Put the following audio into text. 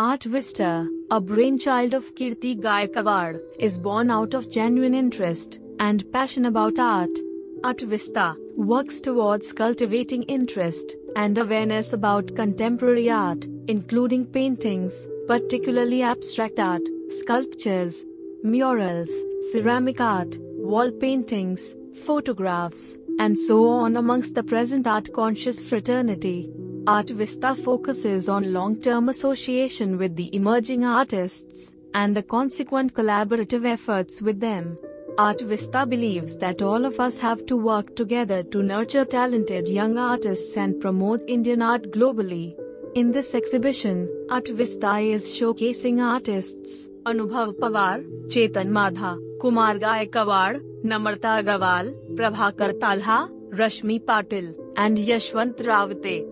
Artvista, a brainchild of Kirti Gaikwad, is born out of genuine interest and passion about art. Artvista works towards cultivating interest and awareness about contemporary art, including paintings, particularly abstract art, sculptures, murals, ceramic art, wall paintings, photographs, and so on amongst the present art-conscious fraternity. Artvista focuses on long-term association with the emerging artists and the consequent collaborative efforts with them. Artvista believes that all of us have to work together to nurture talented young artists and promote Indian art globally. In this exhibition, Artvista is showcasing artists Anubhav Pawar, Chetan Madha, Kumar Gaikwad, Namrata Agrawal, Prabhakar Talha, Rashmi Patil, and Yashwant Rautey.